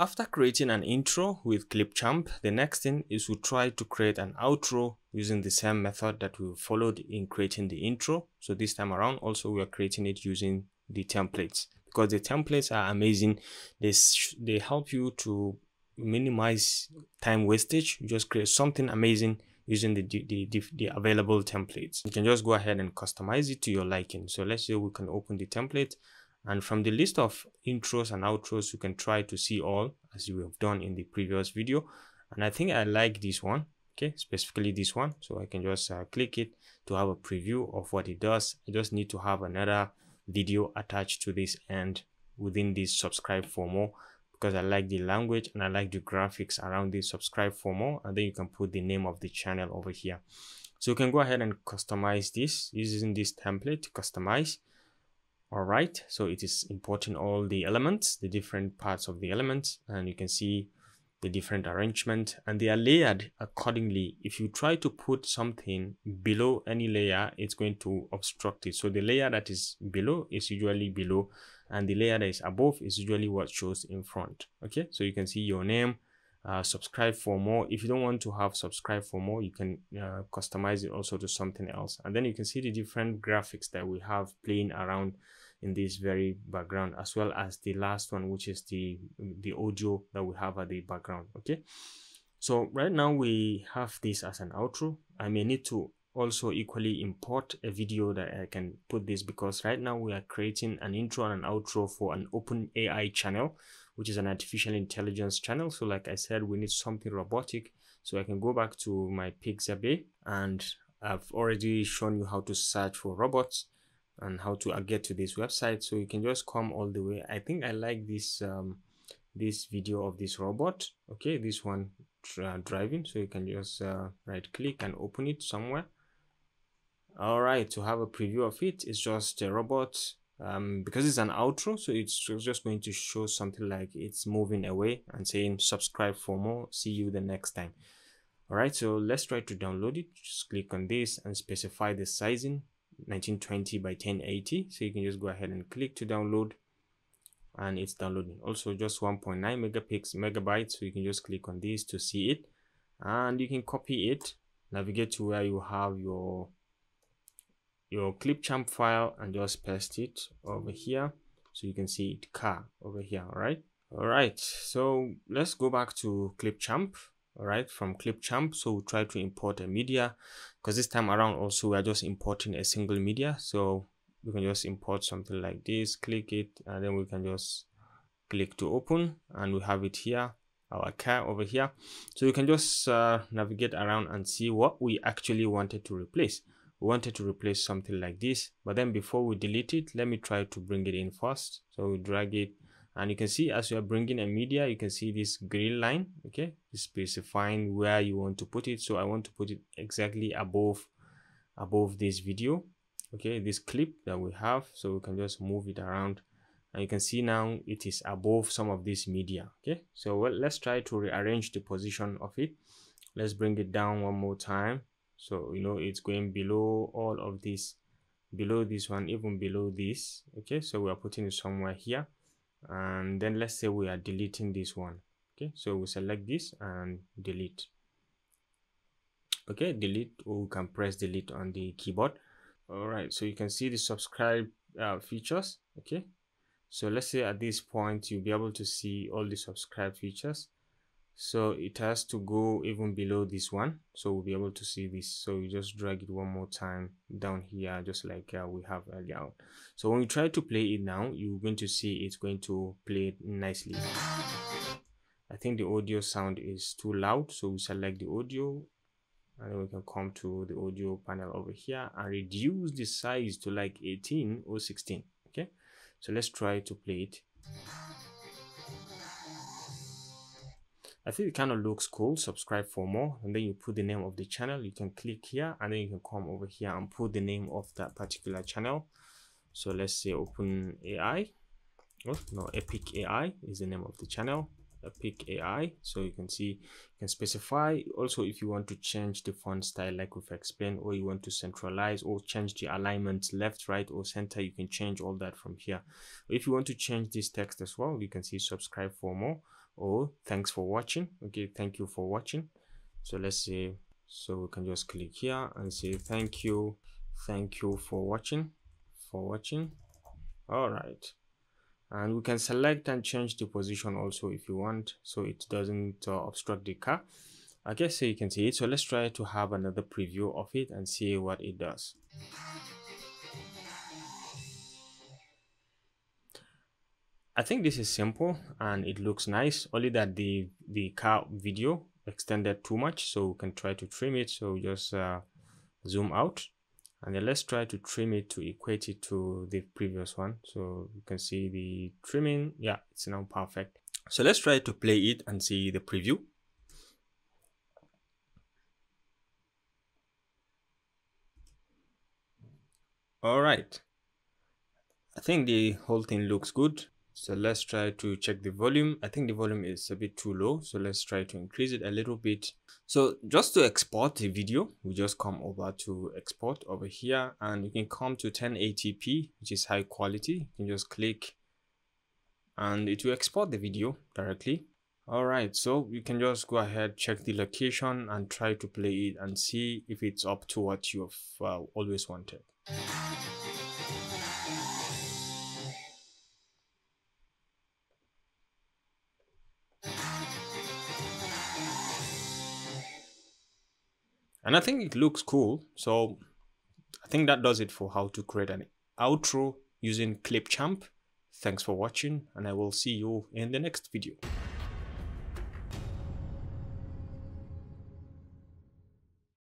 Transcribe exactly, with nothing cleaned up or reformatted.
After creating an intro with Clipchamp, the next thing is we try to create an outro using the same method that we followed in creating the intro. So this time around also we are creating it using the templates, because the templates are amazing. They, they help you to minimize time wastage. You just create something amazing using the, the, the, the available templates. You can just go ahead and customize it to your liking. So let's say we can open the template. And from the list of intros and outros, you can try to see all as you have done in the previous video. And I think I like this one, okay, specifically this one. So I can just uh, click it to have a preview of what it does. I just need to have another video attached to this and within this subscribe for more, because I like the language and I like the graphics around this subscribe for more. And then you can put the name of the channel over here. So you can go ahead and customize this using this template to customize. All right, so it is importing all the elements, the different parts of the elements, and you can see the different arrangement, and they are layered accordingly. If you try to put something below any layer, it's going to obstruct it. So the layer that is below is usually below, and the layer that is above is usually what shows in front. Okay, so you can see your name, uh, subscribe for more. If you don't want to have subscribe for more, you can uh, customize it also to something else. And then you can see the different graphics that we have playing around in this very background, as well as the last one, which is the the audio that we have at the background. Okay, so right now we have this as an outro. I may need to also equally import a video that I can put this, because right now we are creating an intro and an outro for an Open A I channel, which is an artificial intelligence channel. So like I said, we need something robotic. So I can go back to my Pixabay, and I've already shown you how to search for robots and how to get to this website. So you can just come all the way. I think I like this um, this video of this robot. Okay, this one uh, driving. So you can just uh, right click and open it somewhere. All right, to have a preview of it, it's just a robot. Um, because it's an outro, so it's just going to show something like it's moving away and saying subscribe for more. See you the next time. All right, so let's try to download it. Just click on this and specify the sizing. nineteen twenty by ten eighty. So you can just go ahead and click to download, and it's downloading also just one point nine megapixels megabytes. So you can just click on this to see it, and you can copy it, navigate to where you have your your Clipchamp file, and just paste it over here. So you can see it car over here. All right, all right, so let's go back to Clipchamp. All right, from Clipchamp, so we'll try to import a media, because this time around also we are just importing a single media. So we can just import something like this, click it, and then we can just click to open, and we have it here, our car over here. So you can just uh, navigate around and see what we actually wanted to replace. We wanted to replace something like this, but then before we delete it, let me try to bring it in first. So we drag it. And you can see as you are bringing a media, you can see this green line, okay, specifying where you want to put it. So I want to put it exactly above, above this video, okay, this clip that we have. So we can just move it around, and you can see now it is above some of this media, okay. So well, let's try to rearrange the position of it. Let's bring it down one more time. So, you know, it's going below all of this, below this one, even below this, okay. So we are putting it somewhere here. And then let's say we are deleting this one. Okay, so we select this and delete. Okay, delete, or we can press delete on the keyboard. All right, so you can see the subscribe uh, features. Okay, so let's say at this point you'll be able to see all the subscribe features. So it has to go even below this one, so we'll be able to see this. So you just drag it one more time down here, just like uh, we have earlier. So when you try to play it now, you're going to see it's going to play it nicely. I think the audio sound is too loud, so we select the audio, and then we can come to the audio panel over here and reduce the size to like eighteen or sixteen. Okay, so let's try to play it. I think it kind of looks cool, subscribe for more, and then you put the name of the channel. You can click here, and then you can come over here and put the name of that particular channel. So let's say Open A I. Oh no, Epic A I is the name of the channel, Epic A I. So you can see, you can specify also if you want to change the font style like we've explained, or you want to centralize or change the alignment left, right, or center. You can change all that from here. If you want to change this text as well, you can see subscribe for more. all. Thanks for watching. Okay, thank you for watching. So let's say, so we can just click here and say thank you, thank you for watching, for watching. All right, and we can select and change the position also if you want, so it doesn't uh, obstruct the car. I guess so you can see it. So let's try to have another preview of it and see what it does. I think this is simple and it looks nice, only that the the car video extended too much, so we can try to trim it. So just uh, zoom out and then let's try to trim it to equate it to the previous one. So you can see the trimming. Yeah, it's now perfect. So let's try to play it and see the preview. All right, I think the whole thing looks good. So let's try to check the volume. I think the volume is a bit too low, so let's try to increase it a little bit. So just to export the video, we just come over to export over here and you can come to ten eighty p, which is high quality. You can just click and it will export the video directly. All right, so you can just go ahead, check the location and try to play it and see if it's up to what you've uh, always wanted. And I think it looks cool. So I think that does it for how to create an outro using Clipchamp. Thanks for watching and I will see you in the next video.